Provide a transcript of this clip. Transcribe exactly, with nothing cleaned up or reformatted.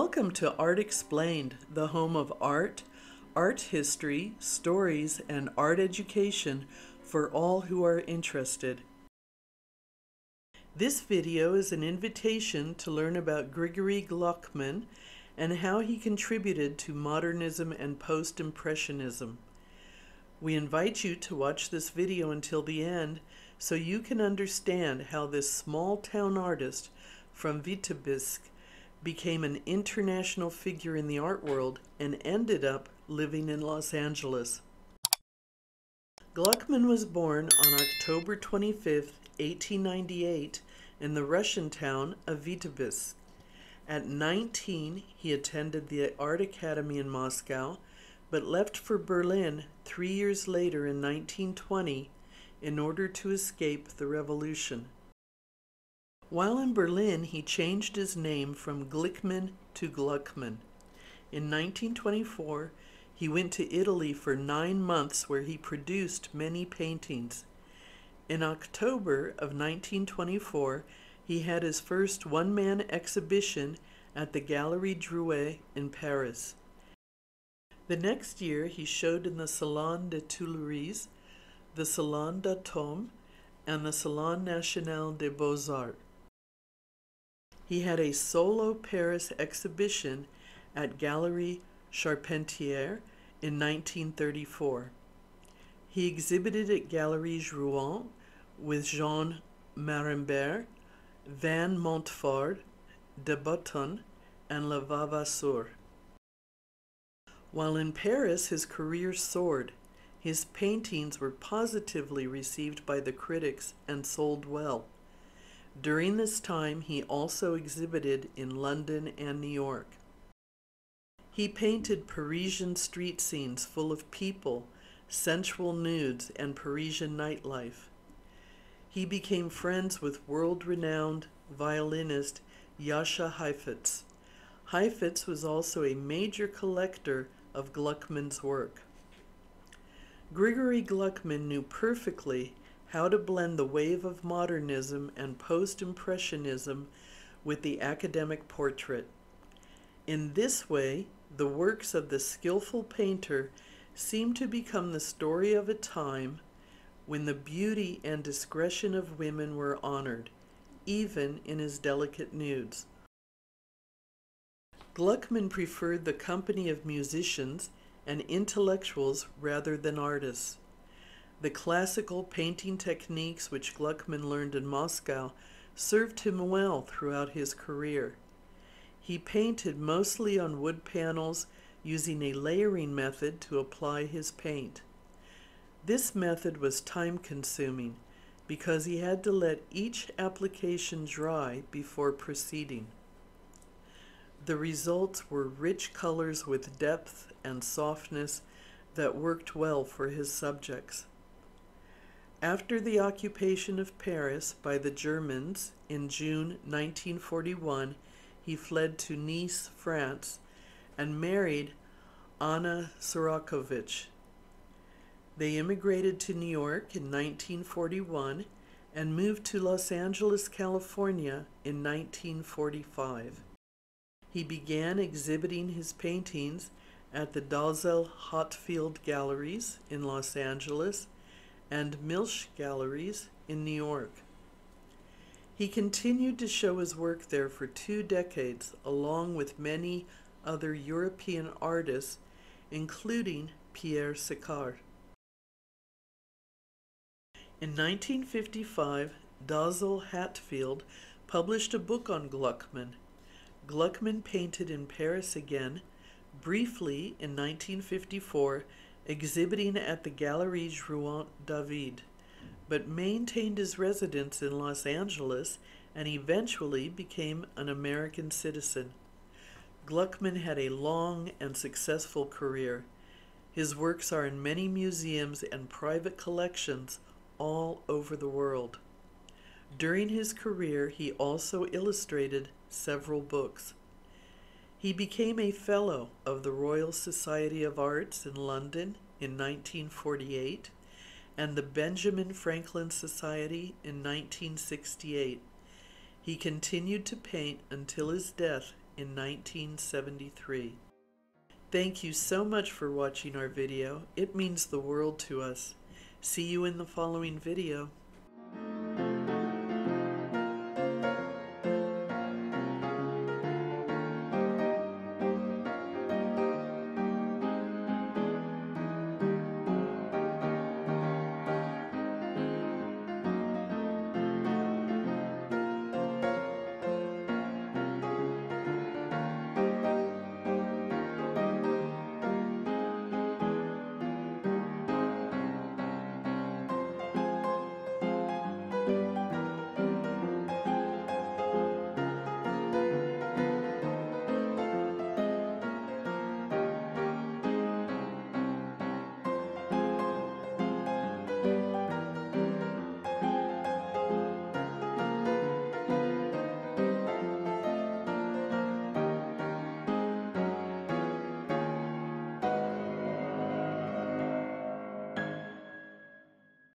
Welcome to Art Explained, the home of art, art history, stories, and art education for all who are interested. This video is an invitation to learn about Grigory Gluckmann and how he contributed to Modernism and Post-Impressionism. We invite you to watch this video until the end so you can understand how this small-town artist from Vitebsk became an international figure in the art world and ended up living in Los Angeles. Gluckmann was born on October twenty-fifth, eighteen ninety-eight, in the Russian town of Vitebsk. At nineteen, he attended the Art Academy in Moscow, but left for Berlin three years later in nineteen twenty in order to escape the revolution. While in Berlin, he changed his name from Glickman to Gluckmann. In nineteen twenty-four, he went to Italy for nine months where he produced many paintings. In October of nineteen twenty-four, he had his first one-man exhibition at the Galerie Druet in Paris. The next year, he showed in the Salon des Tuileries, the Salon d'Automne, and the Salon National des Beaux-Arts. He had a solo Paris exhibition at Galerie Charpentier in nineteen thirty-four. He exhibited at Galerie Drouant with Jean Marembert, Van Montford, De Botton, and Levavasseur. While in Paris, his career soared. His paintings were positively received by the critics and sold well. During this time, he also exhibited in London and New York. He painted Parisian street scenes full of people, sensual nudes, and Parisian nightlife. He became friends with world-renowned violinist Jascha Heifetz. Heifetz was also a major collector of Gluckmann's work. Grigory Gluckmann knew perfectly how to blend the wave of modernism and post-impressionism with the academic portrait. In this way, the works of the skillful painter seem to become the story of a time when the beauty and discretion of women were honored, even in his delicate nudes. Gluckmann preferred the company of musicians and intellectuals rather than artists. The classical painting techniques which Gluckmann learned in Moscow served him well throughout his career. He painted mostly on wood panels using a layering method to apply his paint. This method was time-consuming because he had to let each application dry before proceeding. The results were rich colors with depth and softness that worked well for his subjects. After the occupation of Paris by the Germans in June nineteen forty-one, he fled to Nice, France, and married Anna Sorokovitch. They immigrated to New York in nineteen forty-one and moved to Los Angeles, California in nineteen forty-five. He began exhibiting his paintings at the Dalzell Hatfield Galleries in Los Angeles and Milch Galleries in New York. He continued to show his work there for two decades, along with many other European artists, including Pierre Sicard. In nineteen fifty-five, Dalzell Hatfield published a book on Gluckmann. Gluckmann painted in Paris again, briefly in nineteen fifty-four, exhibiting at the Galerie Jean David, but maintained his residence in Los Angeles and eventually became an American citizen. Gluckmann had a long and successful career. His works are in many museums and private collections all over the world. During his career, he also illustrated several books. He became a Fellow of the Royal Society of Arts in London in nineteen forty-eight and the Benjamin Franklin Society in nineteen sixty-eight. He continued to paint until his death in nineteen seventy-three. Thank you so much for watching our video. It means the world to us. See you in the following video.